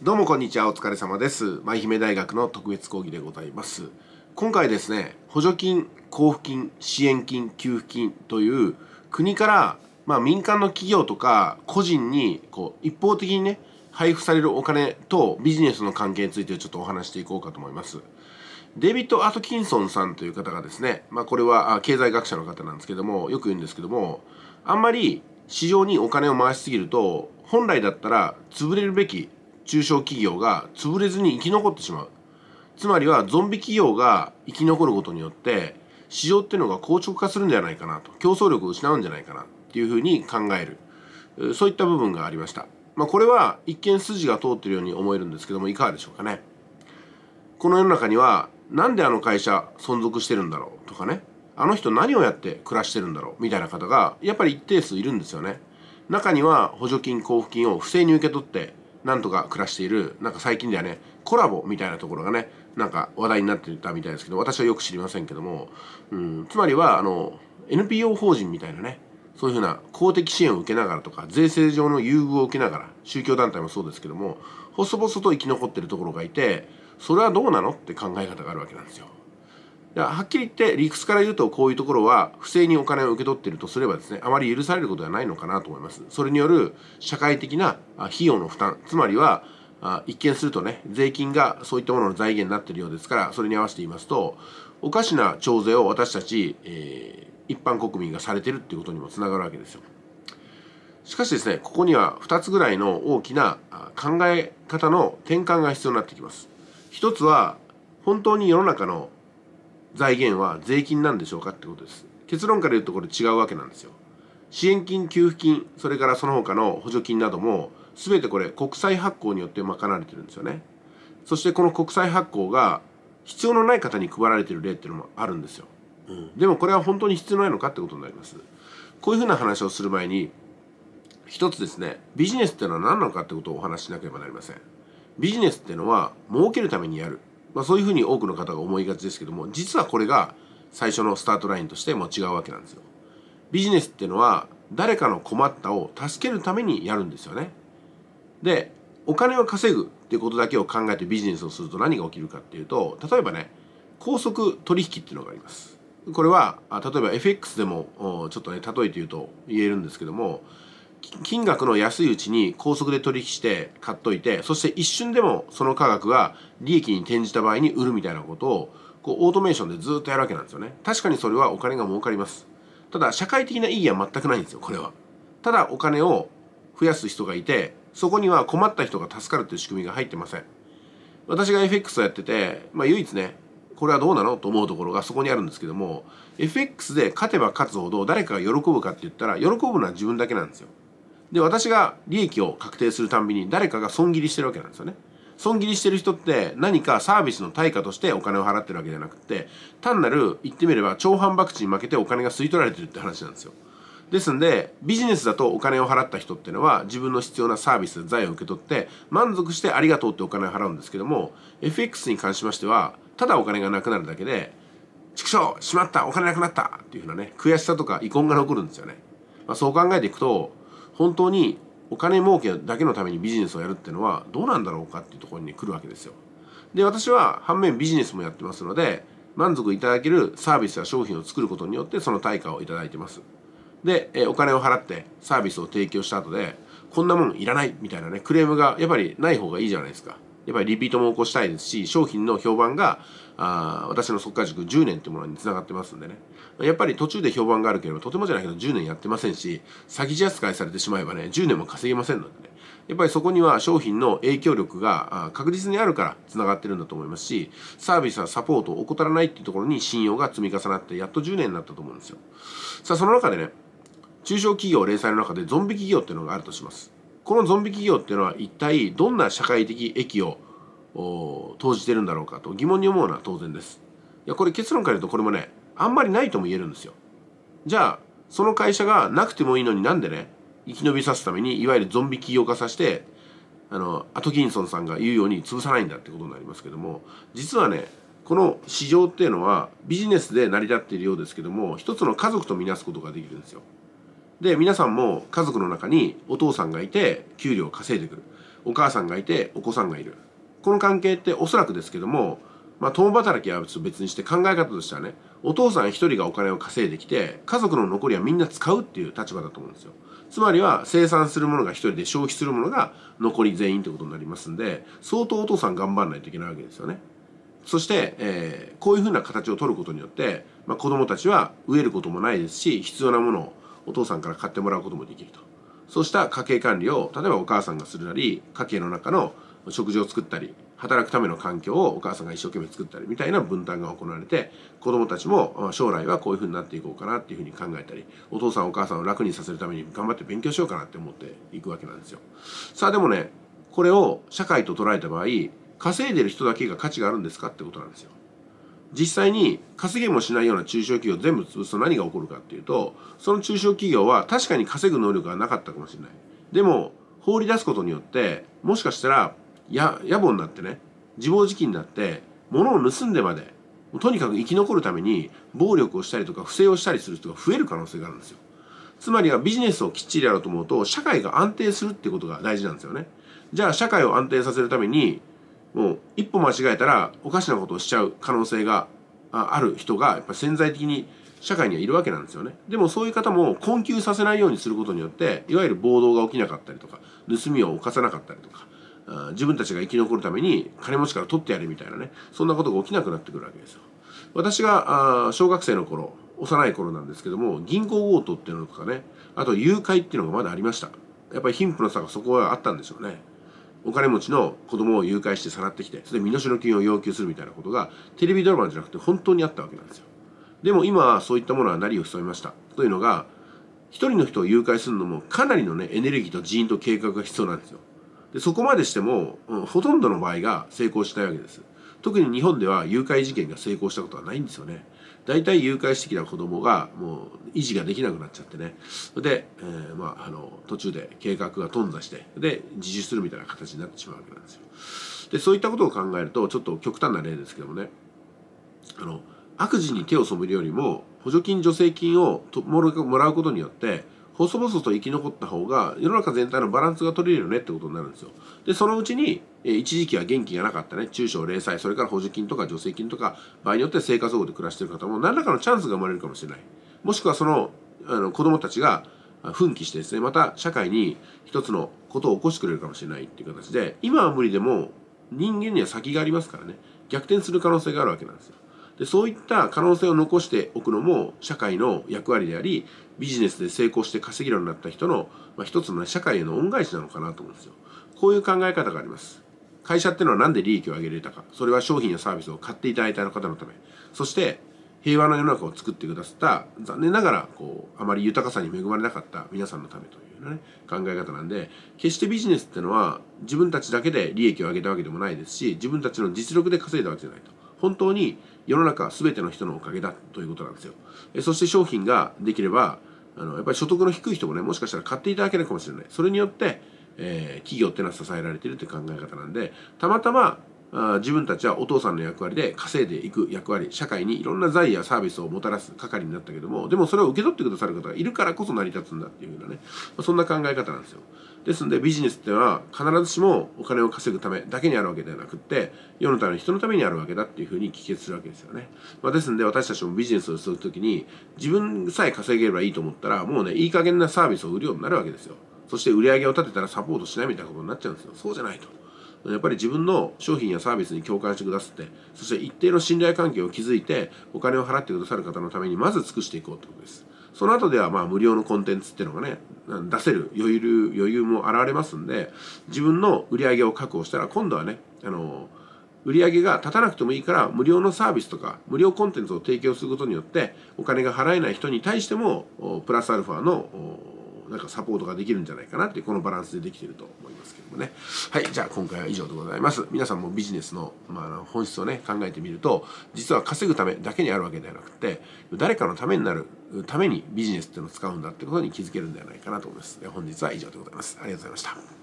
どうもこんにちは、お疲れ様です。舞姫大学の特別講義でございます。今回ですね、補助金、交付金、支援金、給付金という国から、民間の企業とか個人に一方的にね、配布されるお金とビジネスの関係についてちょっとお話していこうかと思います。デビッド・アトキンソンさんという方がですね、これは経済学者の方なんですけども、よく言うんですけども、あんまり市場にお金を回しすぎると、本来だったら潰れるべき中小企業が潰れずに生き残ってしまう。つまりはゾンビ企業が生き残ることによって市場っていうのが硬直化するんじゃないかなと、競争力を失うんじゃないかなっていうふうに考える、そういった部分がありました。これは一見筋が通ってるように思えるんですけども、いかがでしょうかね。この世の中にはなんであの会社存続してるんだろうとかね、あの人何をやって暮らしてるんだろうみたいな方がやっぱり一定数いるんですよね。中には補助金交付金を不正に受け取ってなんとか暮らしている、最近ではね、コラボみたいなところがね、話題になってたみたいですけど、私はよく知りませんけども、つまりはNPO 法人みたいなね、そういうふうな公的支援を受けながらとか、税制上の優遇を受けながら、宗教団体もそうですけども、細々と生き残ってるところがいて、それはどうなのって考え方があるわけなんですよ。はっきり言って理屈から言うと、こういうところは不正にお金を受け取っているとすればですね、あまり許されることではないのかなと思います。それによる社会的な費用の負担、つまりは一見するとね、税金がそういったものの財源になっているようですから、それに合わせて言いますと、おかしな徴税を私たち、一般国民がされているっていうことにもつながるわけですよ。しかしですね、ここには2つぐらいの大きな考え方の転換が必要になってきます。一つは本当に世の中の財源は税金なんでしょうかってことです。結論から言うとこれ違うわけなんですよ。支援金、給付金、それからその他の補助金なども全てこれ国債発行によって賄われてるんですよね。そしてこの国債発行が必要のない方に配られてる例っていうのもあるんですよ。でもこれは本当に必要ないのかってことになります。こういうふうな話をする前に一つですね、ビジネスっていうのは何なのかってことをお話ししなければなりません。ビジネスっていうのは儲けるためにやる。そういうふうに多くの方が思いがちですけども、実はこれが最初のスタートラインとしても違うわけなんですよ。ビジネスっていうのは誰かの困ったを助けるためにやるんですよね。で、お金を稼ぐっていうことだけを考えてビジネスをすると何が起きるかっていうと、例えばね、高速取引っていうのがあります。これは例えば FX でもちょっとね、例えて言うと言えるんですけども、金額の安いうちに高速で取引して買っといて、そして一瞬でもその価格が利益に転じた場合に売るみたいなことをオートメーションでずっとやるわけなんですよね。確かにそれはお金が儲かります。ただ社会的な意義は全くないんですよ、これは。ただお金を増やす人がいて、そこには困った人が助かるという仕組みが入ってません。私が FX をやってて、唯一ね、これはどうなのと思うところがそこにあるんですけども、 FX で勝てば勝つほど誰かが喜ぶかって言ったら、喜ぶのは自分だけなんですよ。で、私が利益を確定するたんびに誰かが損切りしてるわけなんですよね。損切りしてる人って何かサービスの対価としてお金を払ってるわけじゃなくて、単なる言ってみれば超反博打に負けてお金が吸い取られてるって話なんですよ。ですんで、ビジネスだとお金を払った人っていうのは自分の必要なサービス、財を受け取って満足してありがとうってお金を払うんですけども、 FX に関しましてはただお金がなくなるだけで、畜生しまったお金なくなったっていうふうなね、悔しさとか遺恨が残るんですよね。そう考えていくと、本当にお金儲けだけのためにビジネスをやるっていうのはどうなんだろうかっていうところに来るわけですよ。で、私は反面ビジネスもやってますので、満足いただけるサービスや商品を作ることによってその対価をいただいてます。で、お金を払ってサービスを提供した後で、こんなもんいらないみたいなね、クレームがやっぱりない方がいいじゃないですか。やっぱりリピートも起こしたいですし、商品の評判が私の速稼塾10年というものにつながってますんでね、やっぱり途中で評判があるければとてもじゃないけど10年やってませんし、詐欺師扱いされてしまえばね、10年も稼げませんのでね、やっぱりそこには商品の影響力が確実にあるからつながってるんだと思いますし、サービスやサポートを怠らないっていうところに信用が積み重なってやっと10年になったと思うんですよ。さあ、その中でね、中小企業零細の中でゾンビ企業っていうのがあるとします。このゾンビ企業っていうのは一体どんな社会的益を投じてるんだろうかと疑問に思うのは当然です。いや、これ結論から言うとこれもね、あんまりないとも言えるんですよ。じゃあその会社がなくてもいいのに、なんでね、生き延びさすためにいわゆるゾンビ企業化させて、アトキンソンさんが言うように潰さないんだってことになりますけども、実はね、この市場っていうのはビジネスで成り立っているようですけども、一つの家族とみなすことができるんですよ。で、皆さんも家族の中にお父さんがいて給料を稼いでくる。お母さんがいてお子さんがいる、この関係っておそらくですけども、まあ、共働きは別にして考え方としてはね、お父さん一人がお金を稼いできて家族の残りはみんな使うっていう立場だと思うんですよ。つまりは生産するものが一人で消費するものが残り全員ってことになりますんで、相当お父さん頑張らないといけないわけですよね。そして、こういうふうな形を取ることによって、まあ、子供たちは飢えることもないですし、必要なものをお父さんから買ってもらうこともできると。そうした家計管理を例えばお母さんがするなり、家計の中の食事を作ったり、働くための環境をお母さんが一生懸命作ったりみたいな分担が行われて、子どもたちも将来はこういうふうになっていこうかなっていうふうに考えたり、お父さんお母さんを楽にさせるために頑張って勉強しようかなって思っていくわけなんですよ。さあでもね、これを社会と捉えた場合、稼いでる人だけが価値があるんですかってことなんですよ。実際に稼げもしないような中小企業を全部潰すと何が起こるかっていうと、その中小企業は確かに稼ぐ能力がなかったかもしれない。でも放り出すことによって、もしかしたら野暮になってね、自暴自棄になって物を盗んでまで、とにかく生き残るために暴力をしたりとか不正をしたりする人が増える可能性があるんですよ。つまりはビジネスをきっちりやろうと思うと、社会が安定するってことが大事なんですよね。じゃあ社会を安定させるために、もう一歩間違えたらおかしなことをしちゃう可能性がある人がやっぱ潜在的に社会にはいるわけなんですよね。でもそういう方も困窮させないようにすることによって、いわゆる暴動が起きなかったりとか、盗みを犯さなかったりとか、自分たちが生き残るために金持ちから取ってやるみたいなね、そんなことが起きなくなってくるわけですよ。私が小学生の頃、幼い頃なんですけども、銀行強盗っていうのとかね、あと誘拐っていうのがまだありました。やっぱり貧富の差がそこはあったんでしょうね。お金持ちの子供を誘拐してさらってきて、それで身代金を要求するみたいなことがテレビドラマじゃなくて本当にあったわけなんですよ。でも今そういったものは何を潜めましたというのが、一人の人を誘拐するのもかなりのね、エネルギーと人員と計画が必要なんですよ。でそこまでしても、ほとんどの場合が成功しないわけです。特に日本では誘拐事件が成功したことはないんですよね。大体誘拐してきた子供がもう維持ができなくなっちゃってね。で、途中で計画が頓挫して、で自首するみたいな形になってしまうわけなんですよ。でそういったことを考えると、ちょっと極端な例ですけどもね、悪事に手を染めるよりも補助金助成金をもらうことによって細々と生き残った方が世の中全体のバランスが取れるよねってことになるんですよ。でそのうちに一時期は元気がなかったね、中小零細、それから補助金とか助成金とか、場合によっては生活保護で暮らしている方も何らかのチャンスが生まれるかもしれない。もしくはその子どもたちが奮起してですね、また社会に一つのことを起こしてくれるかもしれないっていう形で、今は無理でも人間には先がありますからね、逆転する可能性があるわけなんですよ。でそういった可能性を残しておくのも社会の役割であり、ビジネスで成功して稼げるようになった人の、一つの、社会への恩返しなのかなと思うんですよ。こういう考え方があります。会社ってのは何で利益を上げられたか、それは商品やサービスを買っていただいた方のため、そして平和な世の中を作ってくださった、残念ながらあまり豊かさに恵まれなかった皆さんのためという、考え方なんで、決してビジネスってのは自分たちだけで利益を上げたわけでもないですし、自分たちの実力で稼いだわけじゃないと。本当に世の中全ての人のおかげだということなんですよ。そして商品ができれば、やっぱり所得の低い人もね、もしかしたら買っていただけるかもしれない。それによって、企業ってのは支えられているという考え方なんで、たまたま自分たちはお父さんの役割で稼いでいく役割、社会にいろんな財やサービスをもたらす係になったけども、でもそれを受け取ってくださる方がいるからこそ成り立つんだっていうようなね、そんな考え方なんですよ。ですのでビジネスってのは必ずしもお金を稼ぐためだけにあるわけではなくって、世のための人のためにあるわけだっていうふうに帰結するわけですよね。ですので私たちもビジネスをするときに、自分さえ稼げればいいと思ったら、もうね、いい加減なサービスを売るようになるわけですよ。そして売り上げを立てたらサポートしないみたいなことになっちゃうんですよ。そうじゃないと。やっぱり自分の商品やサービスに共感してくださって、そして一定の信頼関係を築いてお金を払ってくださる方のためにまず尽くしていこうということです。その後では無料のコンテンツっていうのがね、出せる余裕も現れますんで、自分の売り上げを確保したら、今度はね、売り上げが立たなくてもいいから無料のサービスとか無料コンテンツを提供することによって、お金が払えない人に対してもプラスアルファのサポートができるんじゃないかなっていう、このバランスでできていると思いますけどもね。はい、じゃあ今回は以上でございます。皆さんもビジネスの、本質をね、考えてみると、実は稼ぐためだけにあるわけではなくて、誰かのためになるためにビジネスっていうのを使うんだってことに気づけるんではないかなと思います。本日は以上でございます。ありがとうございました。